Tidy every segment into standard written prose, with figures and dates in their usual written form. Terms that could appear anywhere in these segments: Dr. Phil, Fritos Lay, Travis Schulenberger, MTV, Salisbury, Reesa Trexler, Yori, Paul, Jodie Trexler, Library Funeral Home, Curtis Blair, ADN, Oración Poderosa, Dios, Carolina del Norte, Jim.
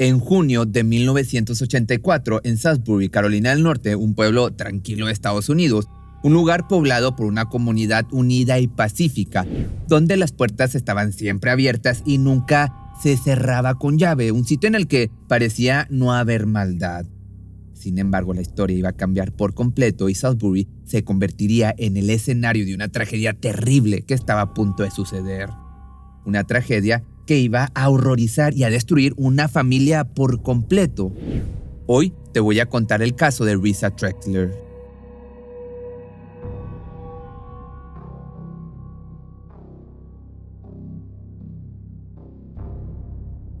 En junio de 1984, en Salisbury, Carolina del Norte, un pueblo tranquilo de Estados Unidos, un lugar poblado por una comunidad unida y pacífica, donde las puertas estaban siempre abiertas y nunca se cerraba con llave, un sitio en el que parecía no haber maldad. Sin embargo, la historia iba a cambiar por completo y Salisbury se convertiría en el escenario de una tragedia terrible que estaba a punto de suceder. Una tragedia que iba a horrorizar y a destruir una familia por completo. Hoy te voy a contar el caso de Reesa Trexler.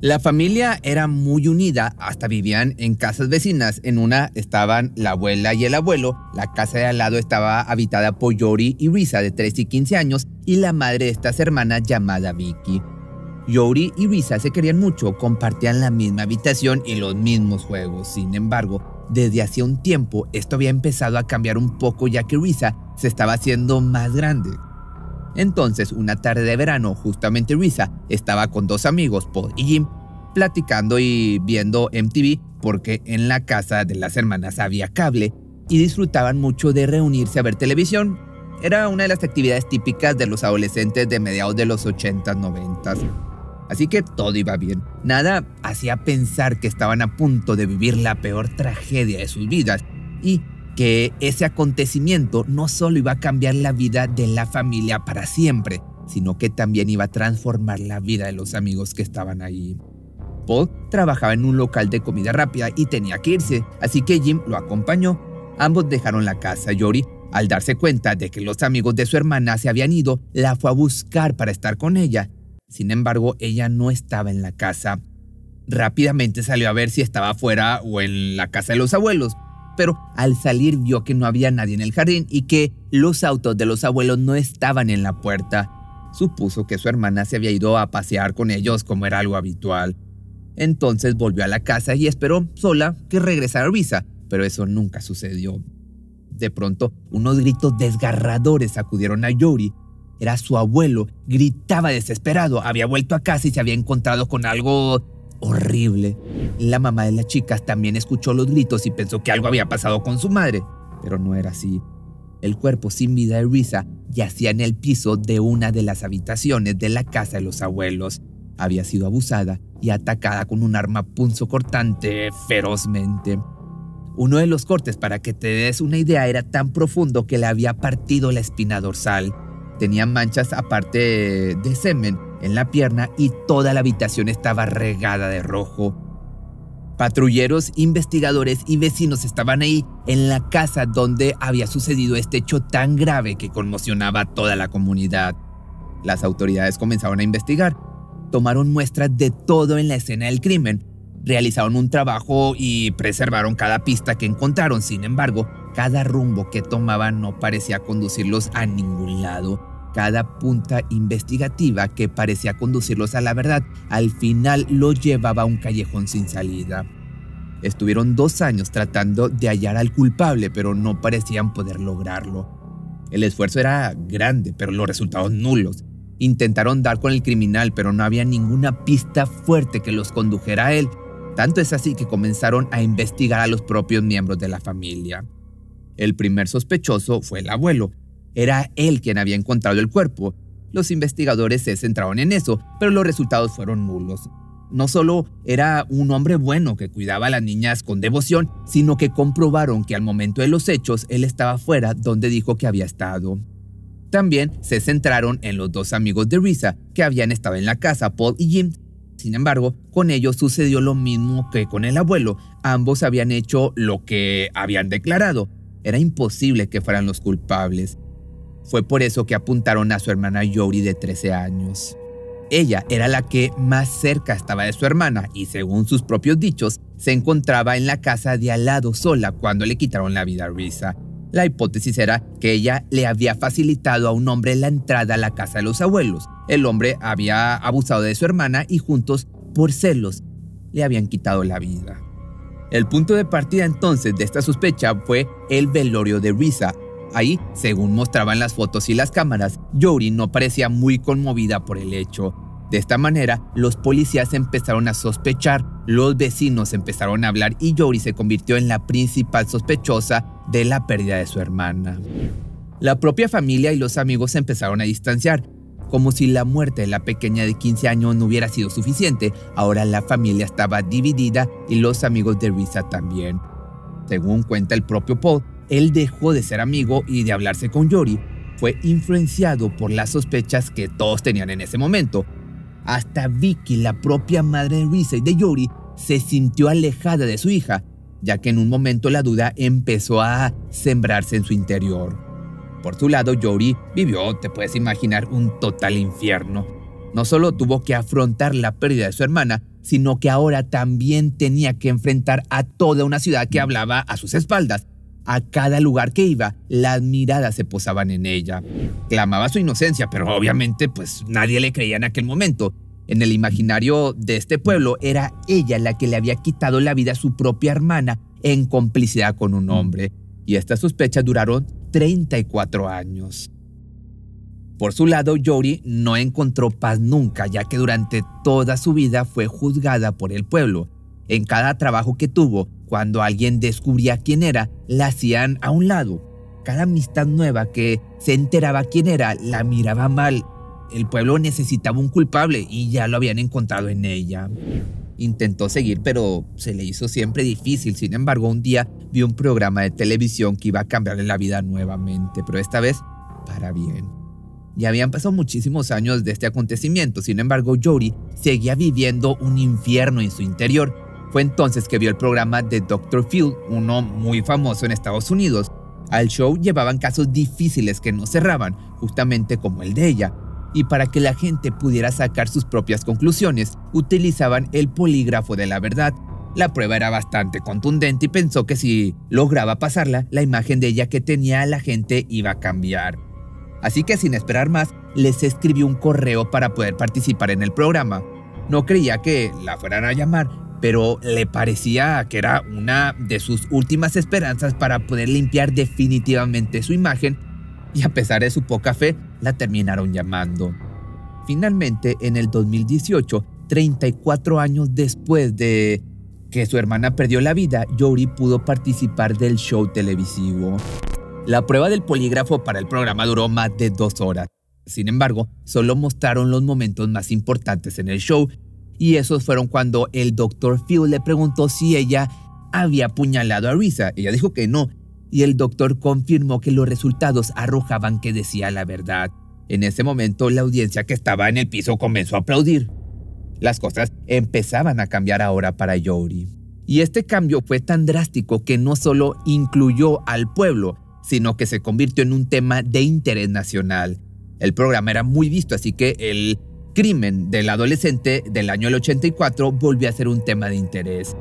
La familia era muy unida, hasta vivían en casas vecinas. En una estaban la abuela y el abuelo, la casa de al lado estaba habitada por Yori y Reesa, de 13 y 15 años, y la madre de estas hermanas llamada Vicky. Yori y Reesa se querían mucho, compartían la misma habitación y los mismos juegos. Sin embargo, desde hacía un tiempo esto había empezado a cambiar un poco, ya que Reesa se estaba haciendo más grande. Entonces, una tarde de verano, justamente Reesa estaba con dos amigos, Paul y Jim, platicando y viendo MTV, porque en la casa de las hermanas había cable y disfrutaban mucho de reunirse a ver televisión. Era una de las actividades típicas de los adolescentes de mediados de los 80s, 90s. Así que todo iba bien. Nada hacía pensar que estaban a punto de vivir la peor tragedia de sus vidas y que ese acontecimiento no solo iba a cambiar la vida de la familia para siempre, sino que también iba a transformar la vida de los amigos que estaban ahí. Paul trabajaba en un local de comida rápida y tenía que irse, así que Jim lo acompañó. Ambos dejaron la casa. Yori, al darse cuenta de que los amigos de su hermana se habían ido, la fue a buscar para estar con ella. Sin embargo, ella no estaba en la casa. Rápidamente salió a ver si estaba afuera o en la casa de los abuelos, pero al salir vio que no había nadie en el jardín y que los autos de los abuelos no estaban en la puerta. Supuso que su hermana se había ido a pasear con ellos, como era algo habitual. Entonces volvió a la casa y esperó sola que regresara Reesa, pero eso nunca sucedió. De pronto, unos gritos desgarradores sacudieron a Yori. Era su abuelo, gritaba desesperado, había vuelto a casa y se había encontrado con algo horrible. La mamá de las chicas también escuchó los gritos y pensó que algo había pasado con su madre, pero no era así. El cuerpo sin vida de Reesa yacía en el piso de una de las habitaciones de la casa de los abuelos. Había sido abusada y atacada con un arma punzocortante ferozmente. Uno de los cortes, para que te des una idea, era tan profundo que le había partido la espina dorsal. Tenía manchas aparte de semen en la pierna y toda la habitación estaba regada de rojo. Patrulleros, investigadores y vecinos estaban ahí en la casa donde había sucedido este hecho tan grave que conmocionaba a toda la comunidad. Las autoridades comenzaron a investigar, tomaron muestras de todo en la escena del crimen, realizaron un trabajo y preservaron cada pista que encontraron. Sin embargo, cada rumbo que tomaban no parecía conducirlos a ningún lado. Cada punta investigativa que parecía conducirlos a la verdad, al final los llevaba a un callejón sin salida. Estuvieron 2 años tratando de hallar al culpable, pero no parecían poder lograrlo. El esfuerzo era grande, pero los resultados nulos. Intentaron dar con el criminal, pero no había ninguna pista fuerte que los condujera a él. Tanto es así que comenzaron a investigar a los propios miembros de la familia. El primer sospechoso fue el abuelo. Era él quien había encontrado el cuerpo. Los investigadores se centraron en eso, pero los resultados fueron nulos. No solo era un hombre bueno que cuidaba a las niñas con devoción, sino que comprobaron que al momento de los hechos él estaba fuera donde dijo que había estado. También se centraron en los dos amigos de Reesa que habían estado en la casa, Paul y Jim. Sin embargo, con ellos sucedió lo mismo que con el abuelo. Ambos habían hecho lo que habían declarado. Era imposible que fueran los culpables. Fue por eso que apuntaron a su hermana Yori, de 13 años. Ella era la que más cerca estaba de su hermana y, según sus propios dichos, se encontraba en la casa de al lado sola cuando le quitaron la vida a Reesa. La hipótesis era que ella le había facilitado a un hombre la entrada a la casa de los abuelos. El hombre había abusado de su hermana y juntos, por celos, le habían quitado la vida. El punto de partida entonces de esta sospecha fue el velorio de Reesa. Ahí, según mostraban las fotos y las cámaras, Yori no parecía muy conmovida por el hecho. De esta manera, los policías empezaron a sospechar, los vecinos empezaron a hablar y Yori se convirtió en la principal sospechosa de la pérdida de su hermana. La propia familia y los amigos se empezaron a distanciar. Como si la muerte de la pequeña de 15 años no hubiera sido suficiente, ahora la familia estaba dividida y los amigos de Reesa también. Según cuenta el propio Paul, él dejó de ser amigo y de hablarse con Yori. Fue influenciado por las sospechas que todos tenían en ese momento. Hasta Vicky, la propia madre de Reesa y de Yori, se sintió alejada de su hija, ya que en un momento la duda empezó a sembrarse en su interior. Por su lado, Yori vivió, te puedes imaginar, un total infierno. No solo tuvo que afrontar la pérdida de su hermana, sino que ahora también tenía que enfrentar a toda una ciudad que hablaba a sus espaldas. A cada lugar que iba, las miradas se posaban en ella. Clamaba su inocencia, pero obviamente pues nadie le creía en aquel momento. En el imaginario de este pueblo era ella la que le había quitado la vida a su propia hermana en complicidad con un hombre. Y estas sospechas duraron 34 años. Por su lado, Yori no encontró paz nunca, ya que durante toda su vida fue juzgada por el pueblo. En cada trabajo que tuvo, cuando alguien descubría quién era, la hacían a un lado. Cada amistad nueva que se enteraba quién era, la miraba mal. El pueblo necesitaba un culpable y ya lo habían encontrado en ella. Intentó seguir, pero se le hizo siempre difícil. Sin embargo, un día vio un programa de televisión que iba a cambiarle la vida nuevamente, pero esta vez para bien. Ya habían pasado muchísimos años de este acontecimiento. Sin embargo, Yori seguía viviendo un infierno en su interior. Fue entonces que vio el programa de Dr. Phil, uno muy famoso en Estados Unidos. Al show llevaban casos difíciles que no cerraban, justamente como el de ella. Y para que la gente pudiera sacar sus propias conclusiones, utilizaban el polígrafo de la verdad. La prueba era bastante contundente y pensó que si lograba pasarla, la imagen de ella que tenía la gente iba a cambiar. Así que sin esperar más, les escribió un correo para poder participar en el programa. No creía que la fueran a llamar, pero le parecía que era una de sus últimas esperanzas para poder limpiar definitivamente su imagen, y a pesar de su poca fe, la terminaron llamando. Finalmente, en el 2018, 34 años después de que su hermana perdió la vida, Yori pudo participar del show televisivo. La prueba del polígrafo para el programa duró más de 2 horas. Sin embargo, solo mostraron los momentos más importantes en el show, y esos fueron cuando el Dr. Phil le preguntó si ella había apuñalado a Reesa. Ella dijo que no, y el doctor confirmó que los resultados arrojaban que decía la verdad. En ese momento, la audiencia que estaba en el piso comenzó a aplaudir. Las cosas empezaban a cambiar ahora para Yori. Y este cambio fue tan drástico que no solo incluyó al pueblo, sino que se convirtió en un tema de interés nacional. El programa era muy visto, así que el crimen del adolescente del año del 84 volvió a ser un tema de interés.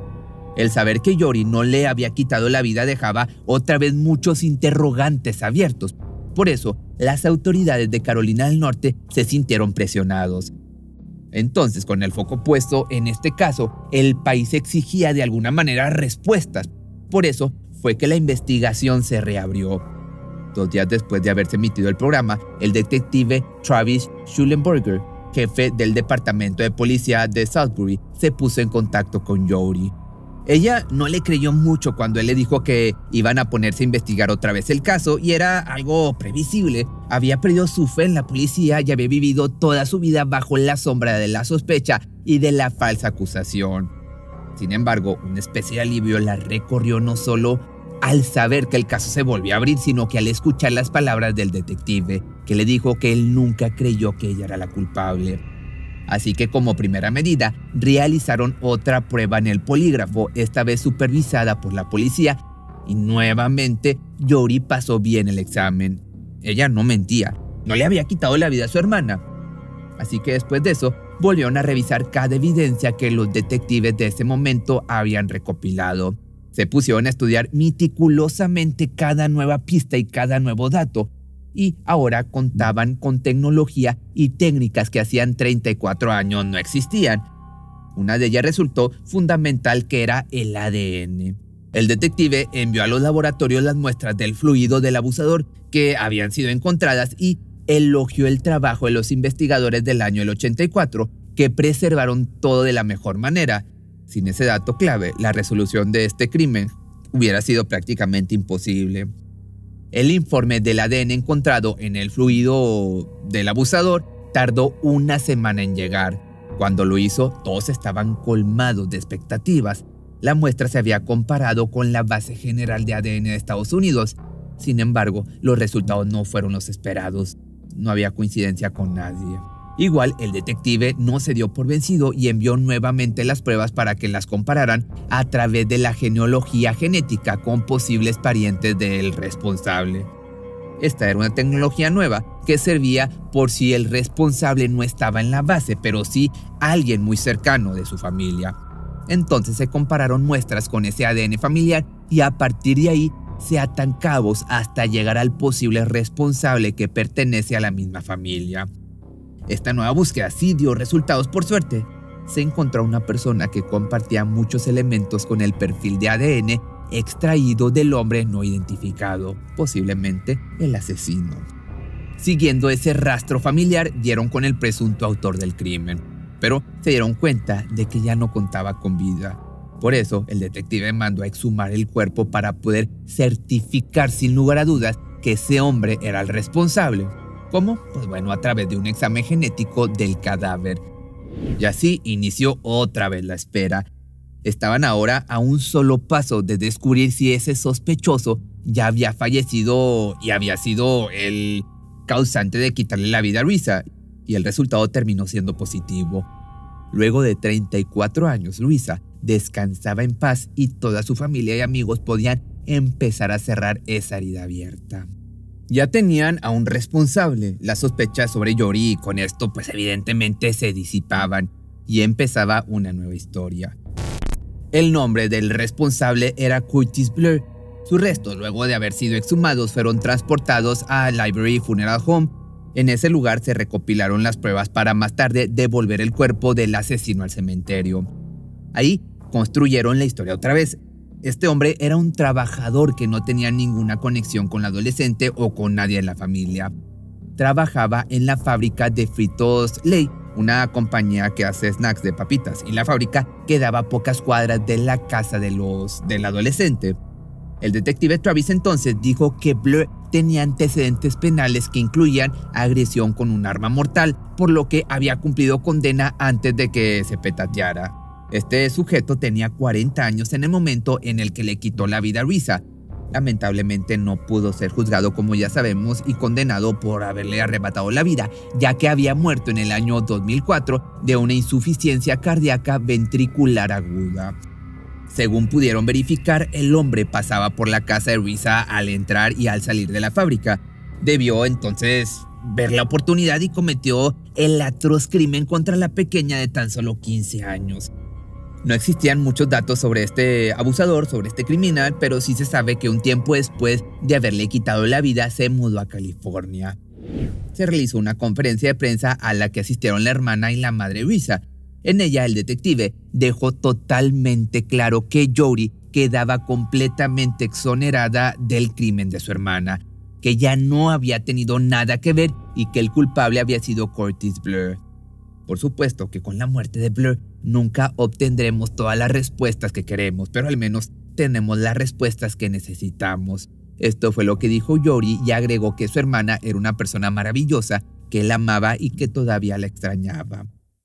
El saber que Yori no le había quitado la vida dejaba otra vez muchos interrogantes abiertos. Por eso, las autoridades de Carolina del Norte se sintieron presionados. Entonces, con el foco puesto en este caso, el país exigía de alguna manera respuestas. Por eso fue que la investigación se reabrió. 2 días después de haberse emitido el programa, el detective Travis Schulenberger, jefe del departamento de policía de Salisbury, se puso en contacto con Yori. Ella no le creyó mucho cuando él le dijo que iban a ponerse a investigar otra vez el caso, y era algo previsible. Había perdido su fe en la policía y había vivido toda su vida bajo la sombra de la sospecha y de la falsa acusación. Sin embargo, una especie de alivio la recorrió no solo al saber que el caso se volvió a abrir, sino que al escuchar las palabras del detective, que le dijo que él nunca creyó que ella era la culpable. Así que como primera medida, realizaron otra prueba en el polígrafo, esta vez supervisada por la policía, y nuevamente Yori pasó bien el examen. Ella no mentía, no le había quitado la vida a su hermana. Así que después de eso, volvieron a revisar cada evidencia que los detectives de ese momento habían recopilado. Se pusieron a estudiar meticulosamente cada nueva pista y cada nuevo dato, y ahora contaban con tecnología y técnicas que hacían 34 años no existían. Una de ellas resultó fundamental, que era el ADN. El detective envió a los laboratorios las muestras del fluido del abusador que habían sido encontradas y elogió el trabajo de los investigadores del año del 84 que preservaron todo de la mejor manera. Sin ese dato clave, la resolución de este crimen hubiera sido prácticamente imposible. El informe del ADN encontrado en el fluido del abusador tardó una semana en llegar. Cuando lo hizo, todos estaban colmados de expectativas. La muestra se había comparado con la base general de ADN de Estados Unidos. Sin embargo, los resultados no fueron los esperados. No había coincidencia con nadie. Igual, el detective no se dio por vencido y envió nuevamente las pruebas para que las compararan a través de la genealogía genética con posibles parientes del responsable. Esta era una tecnología nueva que servía por si el responsable no estaba en la base, pero sí alguien muy cercano de su familia. Entonces se compararon muestras con ese ADN familiar y a partir de ahí se atan cabos hasta llegar al posible responsable que pertenece a la misma familia. Esta nueva búsqueda sí dio resultados, por suerte. Se encontró una persona que compartía muchos elementos con el perfil de ADN extraído del hombre no identificado, posiblemente el asesino. Siguiendo ese rastro familiar, dieron con el presunto autor del crimen, pero se dieron cuenta de que ya no contaba con vida. Por eso, el detective mandó a exhumar el cuerpo para poder certificar sin lugar a dudas que ese hombre era el responsable. ¿Cómo? Pues bueno, a través de un examen genético del cadáver. Y así inició otra vez la espera. Estaban ahora a un solo paso de descubrir si ese sospechoso ya había fallecido y había sido el causante de quitarle la vida a Reesa. Y el resultado terminó siendo positivo. Luego de 34 años, Reesa descansaba en paz y toda su familia y amigos podían empezar a cerrar esa herida abierta. Ya tenían a un responsable. Las sospechas sobre Yori con esto pues evidentemente se disipaban y empezaba una nueva historia. El nombre del responsable era Curtis Blair. Sus restos, luego de haber sido exhumados, fueron transportados a Library Funeral Home. En ese lugar se recopilaron las pruebas para más tarde devolver el cuerpo del asesino al cementerio. Ahí construyeron la historia otra vez. Este hombre era un trabajador que no tenía ninguna conexión con la adolescente o con nadie de la familia. Trabajaba en la fábrica de Fritos Lay, una compañía que hace snacks de papitas, y la fábrica quedaba a pocas cuadras de la casa del adolescente. El detective Travis entonces dijo que Blair tenía antecedentes penales que incluían agresión con un arma mortal, por lo que había cumplido condena antes de que se petateara. Este sujeto tenía 40 años en el momento en el que le quitó la vida a Reesa. Lamentablemente no pudo ser juzgado, como ya sabemos, y condenado por haberle arrebatado la vida, ya que había muerto en el año 2004 de una insuficiencia cardíaca ventricular aguda. Según pudieron verificar, el hombre pasaba por la casa de Reesa al entrar y al salir de la fábrica. Debió entonces ver la oportunidad y cometió el atroz crimen contra la pequeña de tan solo 15 años. No existían muchos datos sobre este abusador, sobre este criminal, pero sí se sabe que un tiempo después de haberle quitado la vida se mudó a California. Se realizó una conferencia de prensa a la que asistieron la hermana y la madre Reesa. En ella el detective dejó totalmente claro que Jodie quedaba completamente exonerada del crimen de su hermana, que ya no había tenido nada que ver y que el culpable había sido Curtis Blair. Por supuesto que con la muerte de Blair nunca obtendremos todas las respuestas que queremos, pero al menos tenemos las respuestas que necesitamos. Esto fue lo que dijo Yori y agregó que su hermana era una persona maravillosa, que la amaba y que todavía la extrañaba.